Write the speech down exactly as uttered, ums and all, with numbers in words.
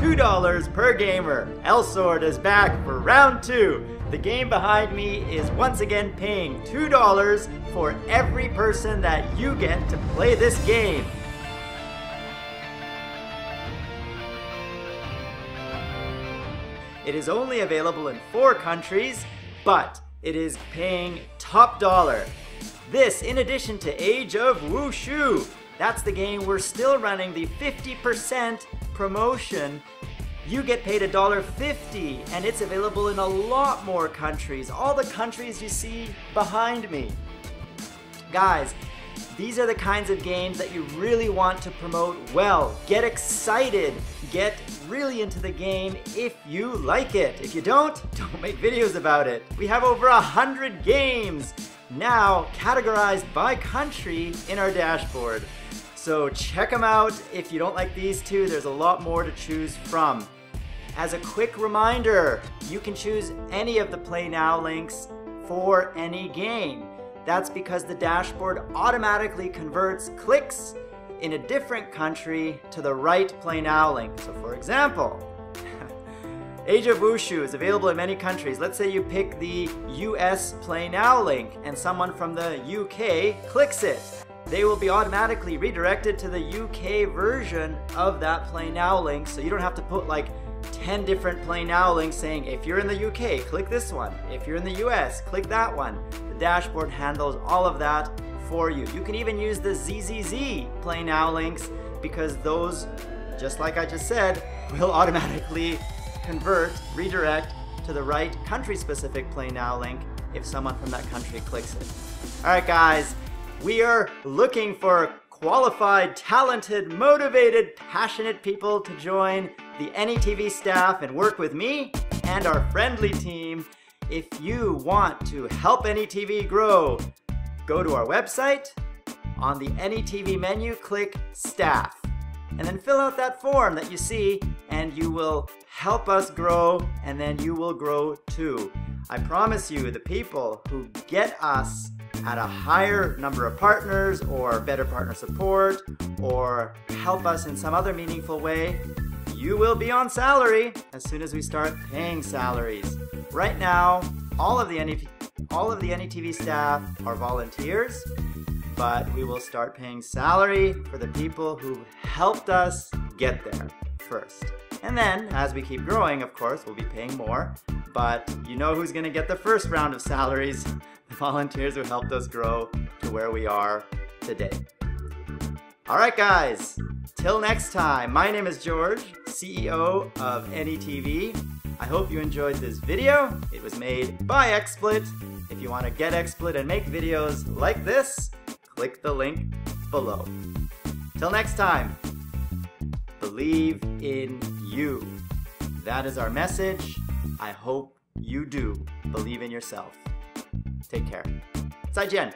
two dollars per gamer. Elsword is back for round two. The game behind me is once again paying two dollars for every person that you get to play this game. It is only available in four countries, but it is paying top dollar. This in addition to Age of Wushu. That's the game we're still running the fifty percent promotion. You get paid a dollar fifty, and it's available in a lot more countries. All the countries you see behind me. Guys, these are the kinds of games that you really want to promote well. Get excited. Get really into the game if you like it. If you don't, don't make videos about it. We have over a hundred games now categorized by country in our dashboard. So check them out. If you don't like these two, there's a lot more to choose from. As a quick reminder, you can choose any of the Play Now links for any game. That's because the dashboard automatically converts clicks in a different country to the right Play Now link. So for example, Age of Wushu is available in many countries. Let's say you pick the U S Play Now link and someone from the U K clicks it. They will be automatically redirected to the U K version of that Play Now link, so you don't have to put like ten different Play Now links saying, if you're in the U K, click this one. If you're in the U S, click that one. The dashboard handles all of that for you. You can even use the Z Z Z Play Now links because those, just like I just said, will automatically convert, redirect to the right country-specific Play Now link if someone from that country clicks it. All right, guys. We are looking for qualified, talented, motivated, passionate people to join the any dot T V staff and work with me and our friendly team. If you want to help any dot T V grow, go to our website. On the any dot T V menu, click Staff. And then fill out that form that you see, and you will help us grow, and then you will grow too. I promise you, the people who get us at a higher number of partners or better partner support or help us in some other meaningful way, you will be on salary as soon as we start paying salaries. Right now, all of the any T V staff are volunteers, but we will start paying salary for the people who helped us get there first. And then, as we keep growing, of course, we'll be paying more. But you know who's going to get the first round of salaries? The volunteers who helped us grow to where we are today. All right, guys. Till next time, my name is George, C E O of any dot T V. I hope you enjoyed this video. It was made by XSplit. If you want to get XSplit and make videos like this, click the link below. Till next time, believe in you. That is our message. I hope you do believe in yourself. Take care. Zaijian.